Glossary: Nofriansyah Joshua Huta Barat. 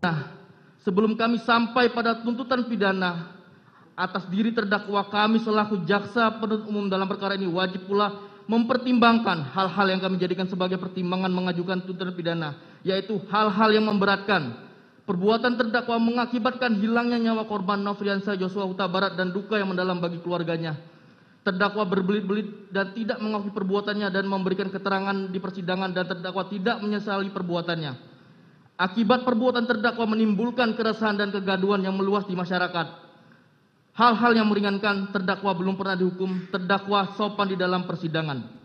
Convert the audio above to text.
Nah, sebelum kami sampai pada tuntutan pidana atas diri terdakwa, kami selaku jaksa penuntut umum dalam perkara ini wajib pula mempertimbangkan hal-hal yang kami jadikan sebagai pertimbangan mengajukan tuntutan pidana, yaitu hal-hal yang memberatkan. Perbuatan terdakwa mengakibatkan hilangnya nyawa korban Nofriansyah Joshua Huta Barat dan duka yang mendalam bagi keluarganya. Terdakwa berbelit-belit dan tidak mengakui perbuatannya dan memberikan keterangan di persidangan, dan terdakwa tidak menyesali perbuatannya. Akibat perbuatan terdakwa menimbulkan keresahan dan kegaduhan yang meluas di masyarakat. Hal-hal yang meringankan, terdakwa belum pernah dihukum, terdakwa sopan di dalam persidangan.